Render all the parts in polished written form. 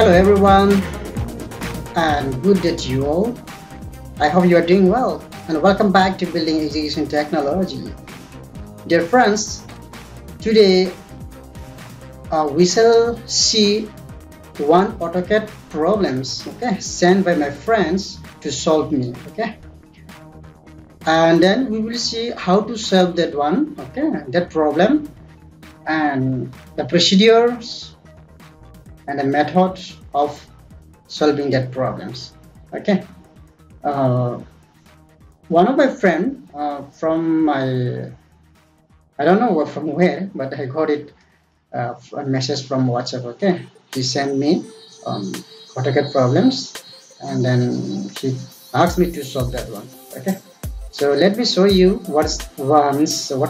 Hello everyone, and good day to you all. I hope you are doing well, and welcome back to Building Execution Technology. Dear friends, today we shall see one AutoCAD problems, okay, sent by my friends to solve me, okay. And then we will see how to solve that one, okay, that problem, and the procedures and the method of solving that problems, okay. One of my friend from my, I don't know from where, but I got it a message from WhatsApp, okay. He sent me AutoCAD problems, and then he asked me to solve that one, okay. So let me show you what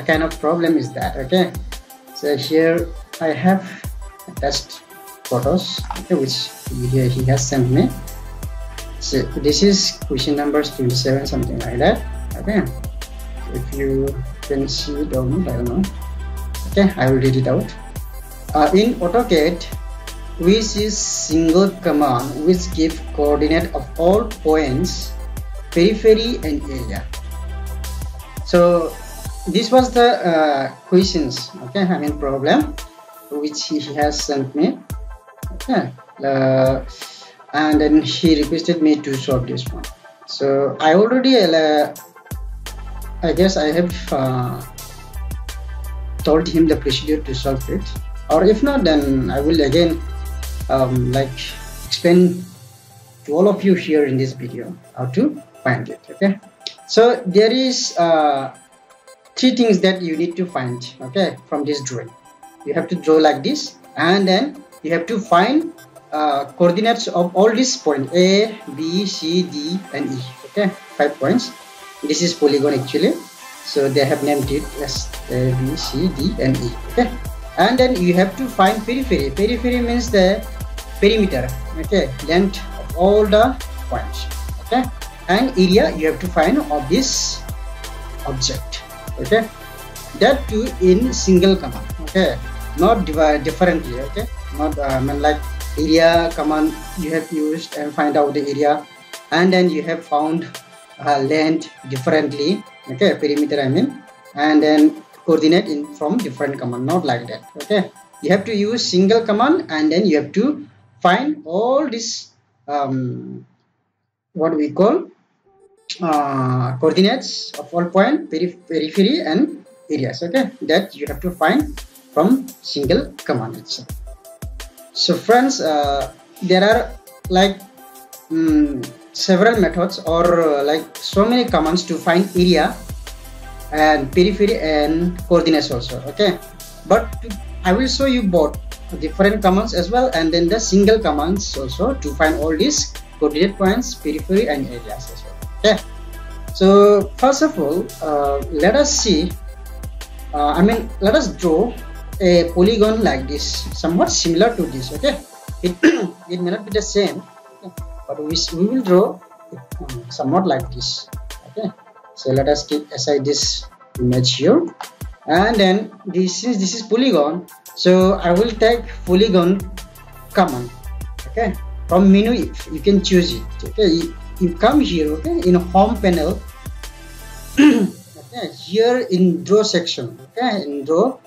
kind of problem is that, okay. So here I have attached photos, okay, which video he has sent me. So this is question number 27, something like that, okay. So if you can see it or not, I don't know, okay, I will read it out. In AutoCAD, we see single command which gives coordinate of all points, periphery and area. So this was the questions, okay, I mean problem which he has sent me, okay, and then he requested me to solve this one. So I already, I guess I have told him the procedure to solve it, or if not, then I will again explain to all of you here in this video how to find it, okay. So there is three things that you need to find, okay, from this drawing. You have to draw like this, and then you have to find coordinates of all these points, A, B, C, D and E, okay, 5 points. This is polygon actually, so they have named it as A, B, C, D and E, okay. And then you have to find periphery. Periphery means the perimeter, okay, length of all the points, okay. And area you have to find of this object, okay, that too in single command, okay, not differently, okay, not area command you have used and find out the area, and then you have found length differently, okay, perimeter I mean, and then coordinate in from different command, not like that, okay. You have to use single command, and then you have to find all this what we call coordinates of all point, periphery and areas, okay, that you have to find from single command itself. So friends, there are several methods or so many commands to find area and periphery and coordinates also, okay, but I will show you both different commands as well, and then the single commands also to find all these coordinate points, periphery and areas as well, okay. So first of all, let us see, let us draw a polygon like this, somewhat similar to this, okay. It may not be the same, okay, but we will draw it somewhat like this, okay. So let us keep aside this image here, and then since this is polygon, so I will take polygon command, okay, from menu you can choose it, okay. You come here, okay, in home panel, okay, here in draw section, okay, in draw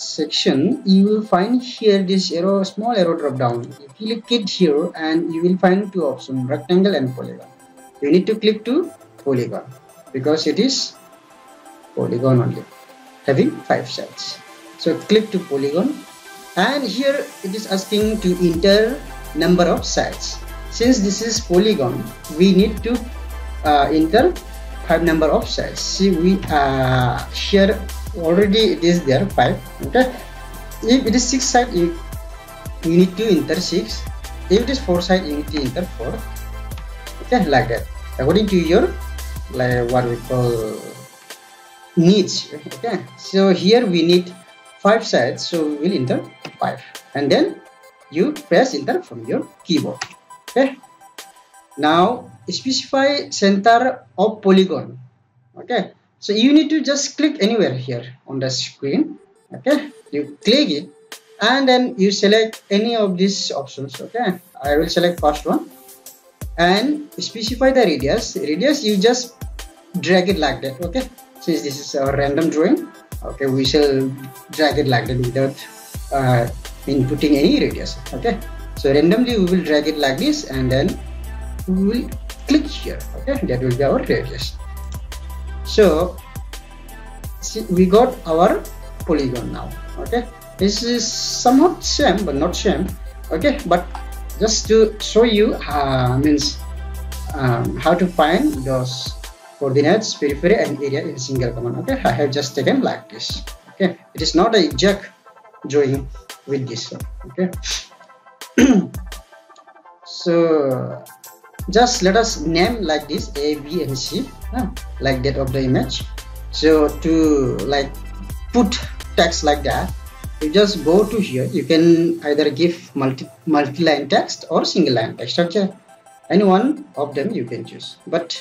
section you will find here this arrow, small arrow drop down. You click it here and you will find two options, rectangle and polygon. You need to click to polygon because it is polygon only, having 5 sides. So click to polygon, and here it is asking to enter number of sides. Since this is polygon, we need to enter 5 number of sides. See, we here already it is there 5, okay. If it is 6 sides, you need to enter 6. If it is 4 sides, you need to enter 4, okay, like that, according to your what we call needs, okay. So here we need 5 sides, so we will enter 5, and then you press enter from your keyboard, okay. Now specify center of polygon, okay. So you need to just click anywhere here on the screen, okay. You click it, and then you select any of these options. Okay, I will select first one and specify the radius. Radius, you just drag it like that. Okay, since this is a random drawing, okay, we shall drag it like that without inputting any radius. Okay, so randomly we will drag it like this and then we will click here. Okay, that will be our radius. So see, we got our polygon now. Okay, this is somewhat same but not same. Okay, but just to show you how to find those coordinates, periphery and area in single command. Okay, I have just taken like this. Okay, it is not a exact drawing with this one. Okay. So just let us name like this A, B and C, like that of the image. So to like put text like that, you just go to here. You can either give multi-line text or single line text. Okay, any one of them you can choose, but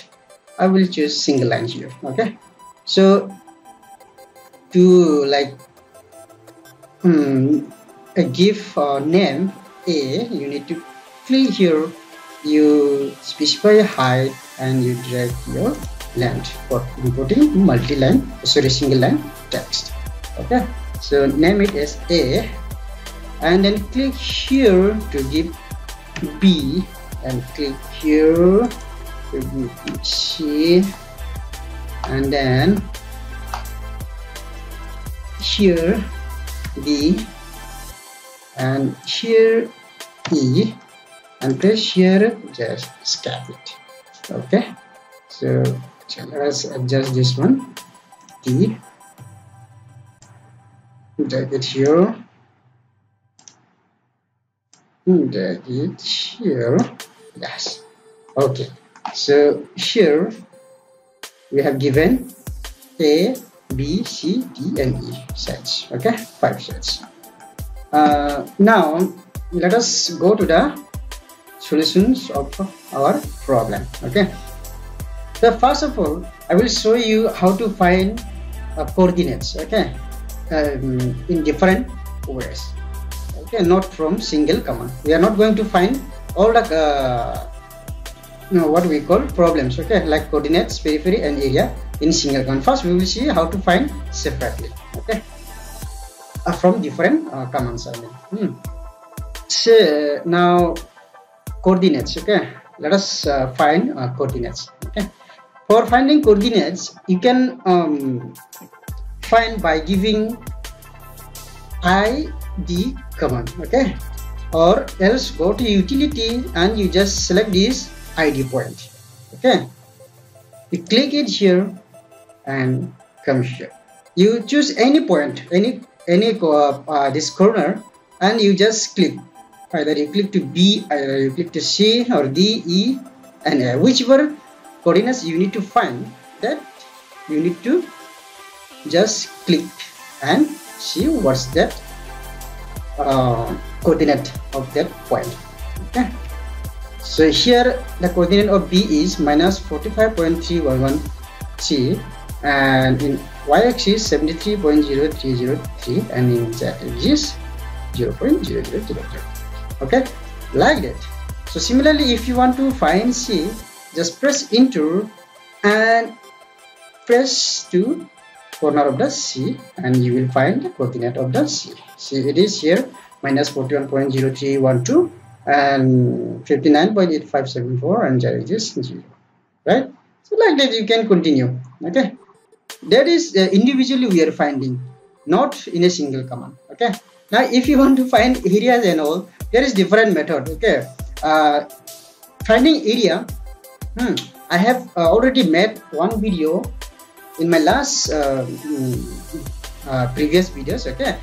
I will choose single line here. Okay, so to like give name A, you need to click here. You specify height and you drag your length for importing single line text. Okay, so name it as A and then click here to give B and click here to give C and then here D and here E and press here, just scan it. Okay, so let us adjust this one. D, drag it here, drag it here. Yes. Okay, so here we have given A, B, C, D and E sets. Okay, 5 sets. Now let us go to the solutions of our problem. Okay, so first of all I will show you how to find coordinates. Okay, in different ways. Okay, not from single command. We are not going to find all the what we call problems. Okay, like coordinates, periphery and area in single command. First we will see how to find separately. Okay, from different commands. So now coordinates. Okay, let us find coordinates. Okay, for finding coordinates you can find by giving id command. Okay, or else go to utility and you just select this id point. Okay, you click it here and come here. You choose any point, this corner, and you just click. Either you click to B, either you click to C or D, E and A. Whichever coordinates you need to find, that you need to just click and see what's that coordinate of that point. Okay, so here the coordinate of B is -45.3113 and in y-axis 73.0303 and in z-axis 0.0003. Okay, like that. So similarly, if you want to find C, just press enter and press to corner of the C and you will find the coordinate of the C. See, it is here -41.0312 and 59.8574 and there is 0. Right? So like that you can continue. Okay, that is individually we are finding, not in a single command. Okay, now if you want to find areas and all, there is different method. Okay, finding area, I have already made one video in my last previous videos. Okay,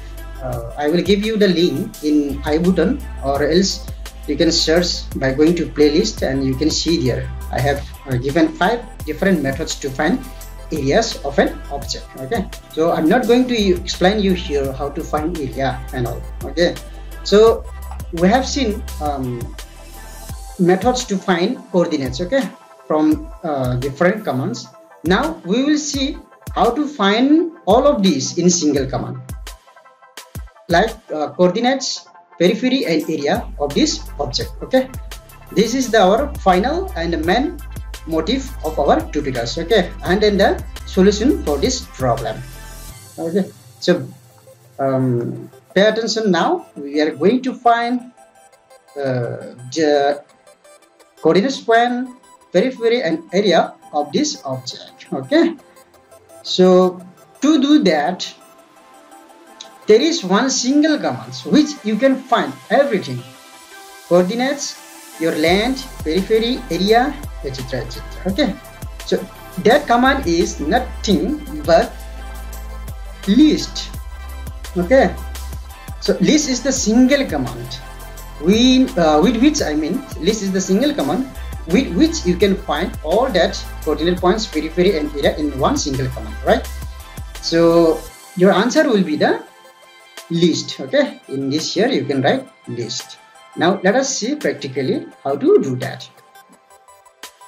I will give you the link in iButton, or else you can search by going to playlist and you can see there I have given 5 different methods to find areas of an object. Okay, so I'm not going to explain you here how to find area and all. Okay, so we have seen methods to find coordinates. Okay, from different commands. Now we will see how to find all of these in single command. like coordinates, periphery and area of this object. Okay, this is the our final and main motive of our tutorials. Okay, and then the solution for this problem. Okay, so pay attention now. We are going to find the coordinates point, periphery and area of this object. Okay, so to do that, there is one single command which you can find everything: coordinates, your length, periphery, area, etc., etc. Okay, so that command is nothing but list. Okay, so list is the single command with which, I mean, list is the single command with which you can find all that coordinate points, periphery and area in one single command, right? So your answer will be the list. Okay, in this here you can write list. Now let us see practically how to do that.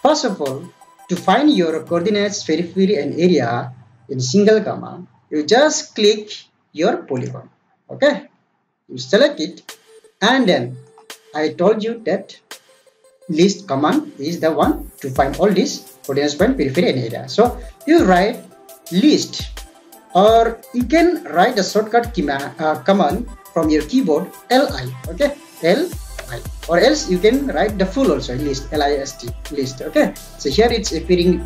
First of all, to find your coordinates, periphery and area in single command, you just click your polygon. Okay, you select it, and then I told you that list command is the one to find all these coordinates, point, periphery and area. So you write list, or you can write the shortcut command from your keyboard, li. Okay, li, or else you can write the full also, list, list, list. Okay, so here it's appearing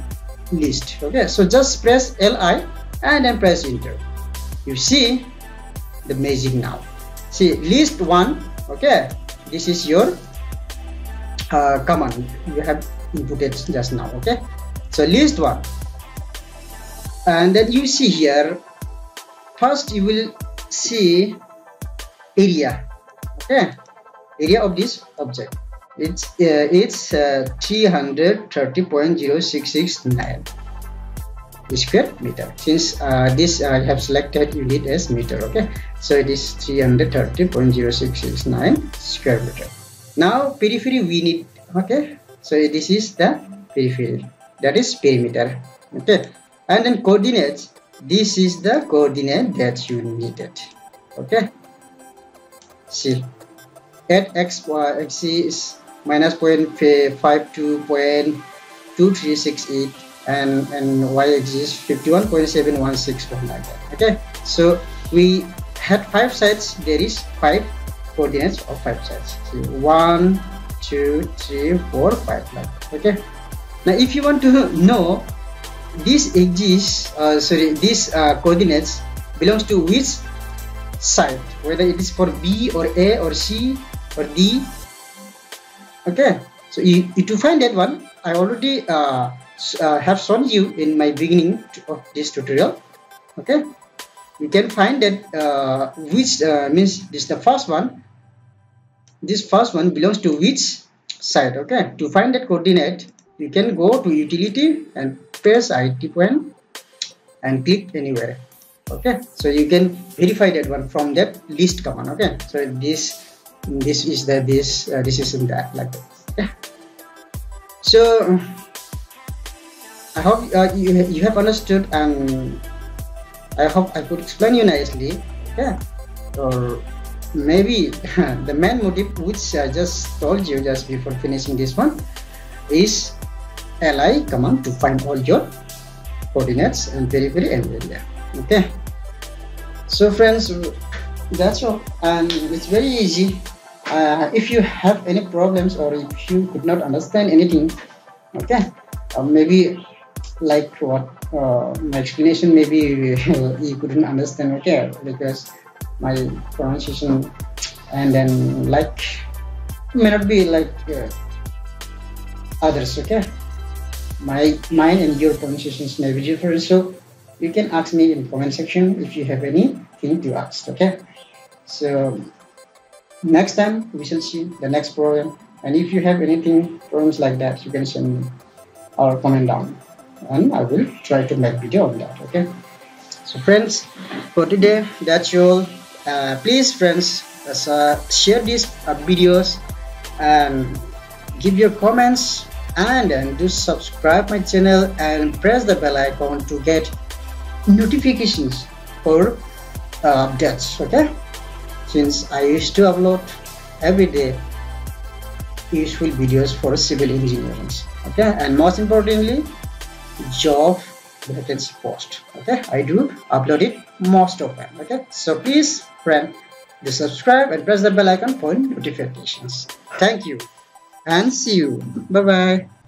list. Okay, so just press li and then press enter. You see the magic now. See, list one. Okay, this is your command you have inputted just now. Okay, so list one, and then you see here first you will see area. Okay, area of this object, it's 330.0669 square meter. Since this I have selected unit as meter. Okay, so it is 330.0669 square meter. Now periphery we need. Okay, so this is the periphery, that is perimeter. Okay, and then coordinates, this is the coordinate that you needed. Okay, see, at x-axis -0.52.2368 and y-axis 51.71619. Okay, so we had five sides. There is five coordinates of five sides. So 1, 2, 3, 4, 5 like. Okay, now if you want to know this axis, coordinates belongs to which side, whether it is for B or A or C or D. Okay, so you to find that one, I already have shown you in my beginning of this tutorial. Okay, you can find that which means this is the first one. This first one belongs to which side. Okay, to find that coordinate, you can go to utility and press IT point and click anywhere. Okay, so you can verify that one from that list command. Okay, so this is the this is in that, like that. Okay, so I hope you have understood, and I hope I could explain you nicely. Yeah, or maybe the main motive which I just told you just before finishing this one is li command to find all your coordinates and periphery and area. Okay, so friends, that's all, and it's very easy. If you have any problems or if you could not understand anything, okay, maybe like what my explanation, maybe you couldn't understand. Okay, because my pronunciation and then like may not be like others. Okay, mine and your pronunciations may be different, so you can ask me in comment section if you have anything to ask. Okay, so next time we shall see the next problem, and if you have anything problems like that, you can send me or comment down, and I will try to make video on that. Okay, so friends, for today that's all. Please friends, share these videos and give your comments, and then do subscribe my channel and press the bell icon to get notifications for updates. Okay, since I used to upload every day useful videos for civil engineers, okay, and most importantly job vacancy post, okay, I do upload it most of time, okay. So please friend, do subscribe and press the bell icon for notifications. Thank you and see you. Bye bye.